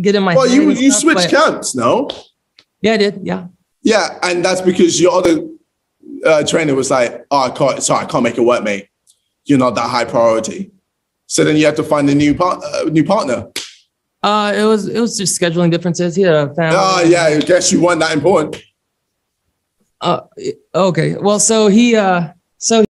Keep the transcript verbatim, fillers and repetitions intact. get in my well, you you stuff, switched camps, no? Yeah, I did. Yeah. Yeah, and that's because your other uh, trainer was like, "Oh, I can't. Sorry, I can't make it work, mate. You're not that high priority." So then you have to find a new part, uh, new partner. Uh, it was it was just scheduling differences. He had a family. Oh uh, yeah, I guess you weren't that important. Uh, okay. Well, so he uh, so. He